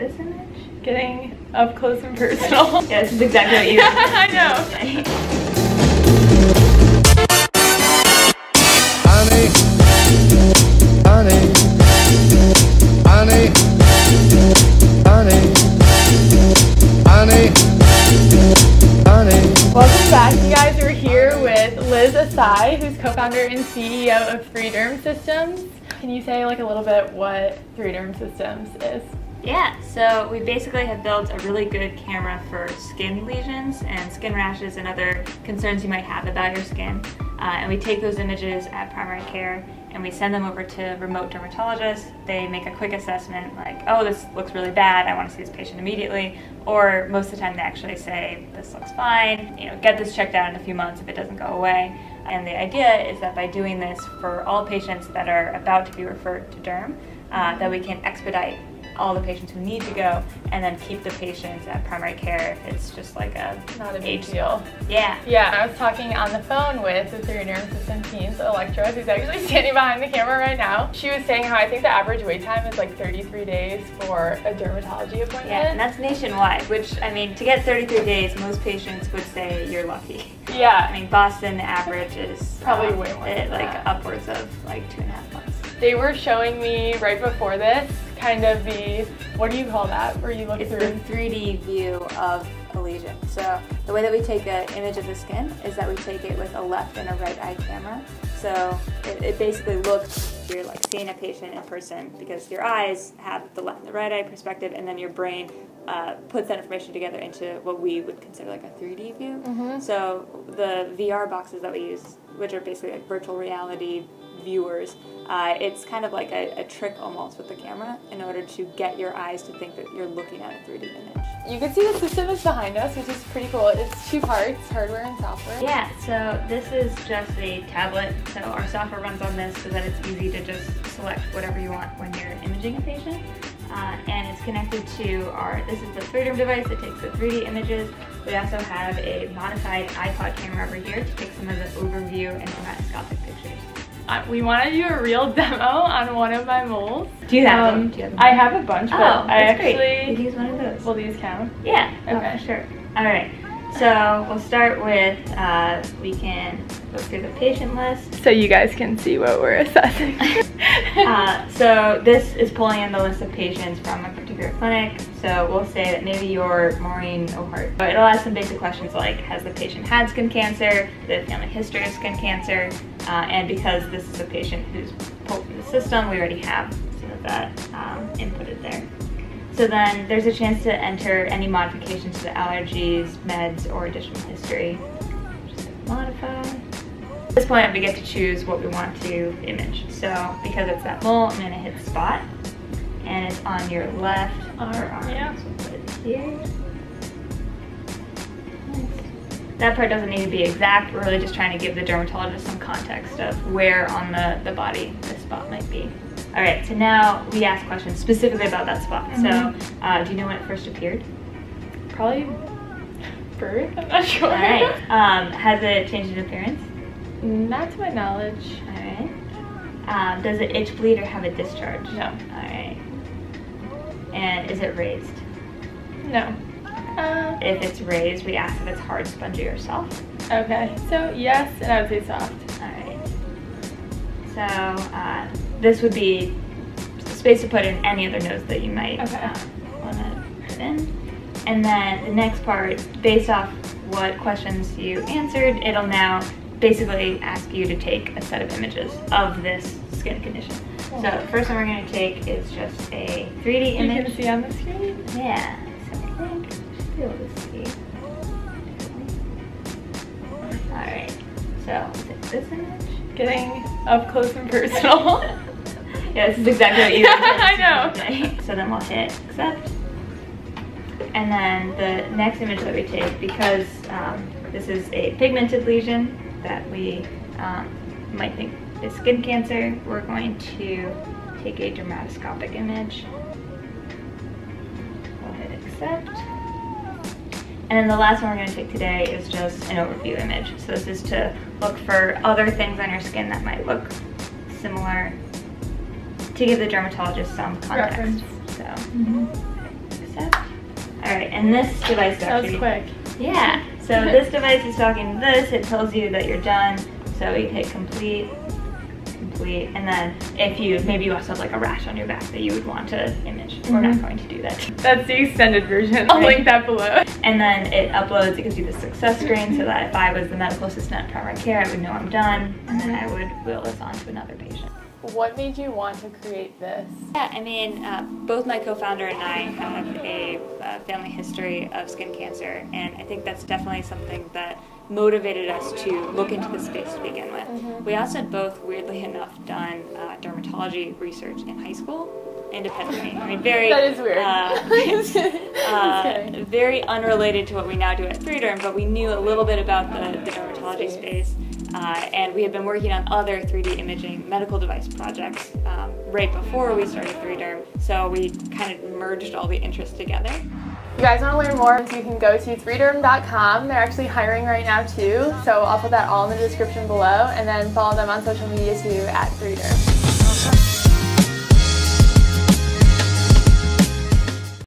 isn't it? Getting up close and personal. Yeah, this is exactly what you yeah, I know. Welcome back, you guys. We're here with Liz Asai, who's co-founder and CEO of 3Derm Systems. Can you say like a little bit what 3Derm Systems is? Yeah, so we basically have built a really good camera for skin lesions and skin rashes and other concerns you might have about your skin. And we take those images at primary care and we send them over to remote dermatologists. They make a quick assessment like, oh, this looks really bad, I want to see this patient immediately. Or most of the time they actually say, this looks fine, you know, get this checked out in a few months if it doesn't go away. And the idea is that by doing this for all patients that are about to be referred to derm, that we can expedite all the patients who need to go and then keep the patients at primary care if it's just like a not a big deal. Yeah. Yeah, I was talking on the phone with the 3Derm System team's Electra, who's actually standing behind the camera right now. She was saying how I think the average wait time is like 33 days for a dermatology appointment. Yeah, and that's nationwide, which I mean, to get 33 days, most patients would say you're lucky. Yeah. I mean, Boston, the average is probably way more than like that. Upwards of like 2.5 months. They were showing me right before this kind of the, what do you call that, where you look through? It's the 3D view of a lesion. So the way that we take an image of the skin is that we take it with a left and a right eye camera. So it basically looks, you're like seeing a patient in person because your eyes have the left and the right eye perspective, and then your brain puts that information together into what we would consider like a 3D view. Mm-hmm. So the VR boxes that we use, which are basically like virtual reality viewers, it's kind of like a trick almost with the camera in order to get your eyes to think that you're looking at a 3D image. You can see the system is behind us, which is pretty cool. It's two parts, hardware and software. Yeah, so this is just a tablet. So our software runs on this so that it's easy to just select whatever you want when you're imaging a patient. And it's connected to our, this is the 3Derm device that takes the 3D images. We also have a modified iPod camera over here to take some of the overview and dermatoscopic pictures. We want to do a real demo on one of my moles. Do you have them? I have a bunch, but oh, I actually... Great. Could use one of those. Will these count? Yeah. Okay, oh, sure. All right. So we'll start with, we can go through the patient list. So you guys can see what we're assessing. So this is pulling in the list of patients from a particular clinic. So we'll say that maybe you're Maureen O'Hart. But it'll ask some basic questions like, has the patient had skin cancer? The family history of skin cancer? And because this is a patient who's pulled from the system, we already have some of that inputted there. So then there's a chance to enter any modifications to the allergies, meds, or additional history. Just modify. At this point, we get to choose what we want to image. So because it's that mole, I'm going to hit spot. And it's on your left arm. Yeah. So we'll put it here. Nice. That part doesn't need to be exact. We're really just trying to give the dermatologist some context of where on the body this spot might be. All right, so now we ask questions specifically about that spot. Mm-hmm. So, do you know when it first appeared? Probably birth, I'm not sure. All right, has it changed in appearance? Not to my knowledge. All right. Does it itch, bleed, or have a discharge? No. All right. And is it raised? No. If it's raised, we ask if it's hard, spongy, or soft. Okay, so yes, and I would say soft. All right. So, this would be space to put in any other notes that you might want to put in. And then the next part, based off what questions you answered, it'll now basically ask you to take a set of images of this skin condition. Oh. So the first one we're going to take is just a 3D image. You can see on the screen? Yeah. So I think you should be able to see. All right. So this image. Getting up close and personal. Yeah, this is exactly what you I know. So then we'll hit accept. And then the next image that we take, because this is a pigmented lesion that we might think is skin cancer, we're going to take a dermatoscopic image. We'll hit accept. And then the last one we're going to take today is just an overview image. So this is to look for other things on your skin that might look similar, to give the dermatologist some context. Reference. So, mm-hmm. right, and this device is actually, that was quick. Yeah. So this device is talking to this. It tells you that you're done. So you hit complete, complete, and then if you, maybe you also have like a rash on your back that you would want to image. Mm-hmm. We're not going to do that. That's the extended version. I'll link that below. And then it uploads, it gives you the success screen so that if I was the medical assistant at primary care, I would know I'm done, and then I would wheel this on to another patient. What made you want to create this? Yeah, I mean, both my co-founder and I have a family history of skin cancer, and I think that's definitely something that motivated us to look into this space to begin with. Mm-hmm. We also had both, weirdly enough, done dermatology research in high school independently. I mean, very that is weird. Very unrelated to what we now do at 3Derm, but we knew a little bit about the dermatology space. And we had been working on other 3D imaging medical device projects right before we started 3Derm, so we kind of merged all the interests together. You guys want to learn more, so you can go to 3derm.com. They're actually hiring right now too, so I'll put that all in the description below, and then follow them on social media too at 3derm.